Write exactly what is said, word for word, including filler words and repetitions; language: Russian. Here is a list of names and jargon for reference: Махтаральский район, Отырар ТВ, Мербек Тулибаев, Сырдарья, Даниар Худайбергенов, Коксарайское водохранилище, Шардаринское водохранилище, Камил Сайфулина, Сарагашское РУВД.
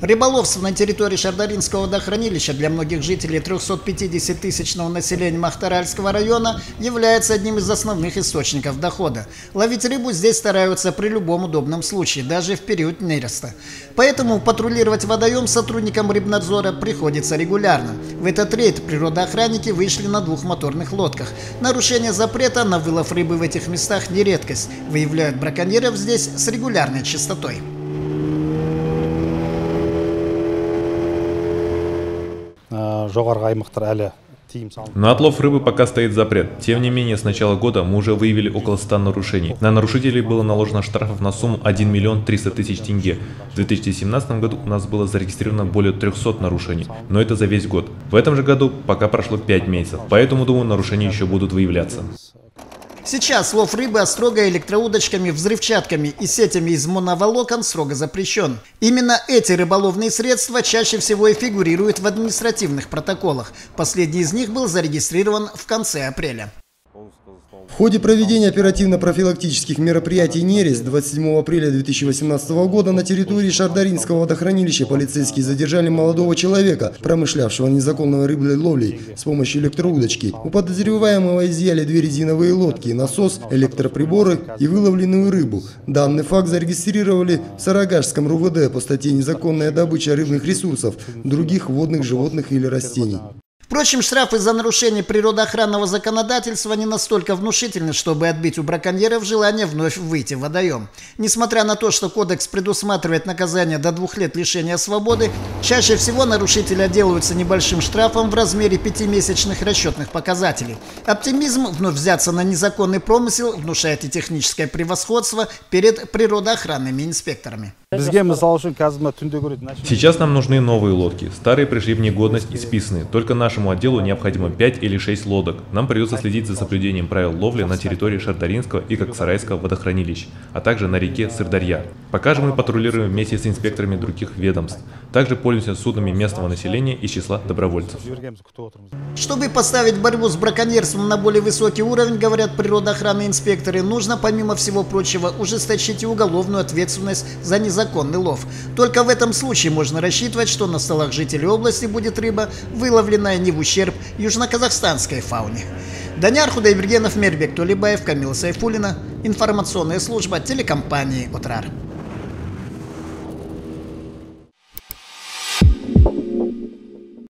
Рыболовство на территории Шардаринского водохранилища для многих жителей трёхсот пятидесятитысячного населения Махтаральского района является одним из основных источников дохода. Ловить рыбу здесь стараются при любом удобном случае, даже в период нереста. Поэтому патрулировать водоем сотрудникам рыбнадзора приходится регулярно. В этот рейд природоохранники вышли на двух моторных лодках. Нарушение запрета на вылов рыбы в этих местах не редкость. Выявляют браконьеров здесь с регулярной частотой. На отлов рыбы пока стоит запрет. Тем не менее, с начала года мы уже выявили около ста нарушений. На нарушителей было наложено штрафов на сумму один миллион триста тысяч тенге. В две тысячи семнадцатом году у нас было зарегистрировано более трёхсот нарушений, но это за весь год. В этом же году пока прошло пять месяцев, поэтому, думаю, нарушения еще будут выявляться. Сейчас лов рыбы острогой, электроудочками, взрывчатками и сетями из моноволокон строго запрещен. Именно эти рыболовные средства чаще всего и фигурируют в административных протоколах. Последний из них был зарегистрирован в конце апреля. В ходе проведения оперативно-профилактических мероприятий «Нерест» двадцать седьмого апреля две тысячи восемнадцатого года на территории Шардаринского водохранилища полицейские задержали молодого человека, промышлявшего незаконной рыбной ловлей с помощью электроудочки. У подозреваемого изъяли две резиновые лодки, насос, электроприборы и выловленную рыбу. Данный факт зарегистрировали в Сарагашском РУВД по статье «Незаконная добыча рыбных ресурсов, других водных животных или растений». Впрочем, штрафы за нарушение природоохранного законодательства не настолько внушительны, чтобы отбить у браконьеров желание вновь выйти в водоем. Несмотря на то, что кодекс предусматривает наказание до двух лет лишения свободы, чаще всего нарушители отделываются небольшим штрафом в размере пятимесячных расчетных показателей. Оптимизм вновь взяться на незаконный промысел внушает и техническое превосходство перед природоохранными инспекторами. Сейчас нам нужны новые лодки. Старые пришли в негодность и списаны. Только нашему отделу необходимо пять или шесть лодок. Нам придется следить за соблюдением правил ловли на территории Шардаринского и Коксарайского водохранилищ, а также на реке Сырдарья. Пока же мы патрулируем вместе с инспекторами других ведомств. Также пользуемся судами местного населения из числа добровольцев. Чтобы поставить борьбу с браконьерством на более высокий уровень, говорят природоохранные инспекторы, нужно, помимо всего прочего, ужесточить и уголовную ответственность за незаконность. Законный лов. Только в этом случае можно рассчитывать, что на столах жителей области будет рыба, выловленная не в ущерб южно-казахстанской фауне. Даниар Худайбергенов, Мербек Тулибаев, Камил Сайфулина. Информационная служба телекомпании «Отырар».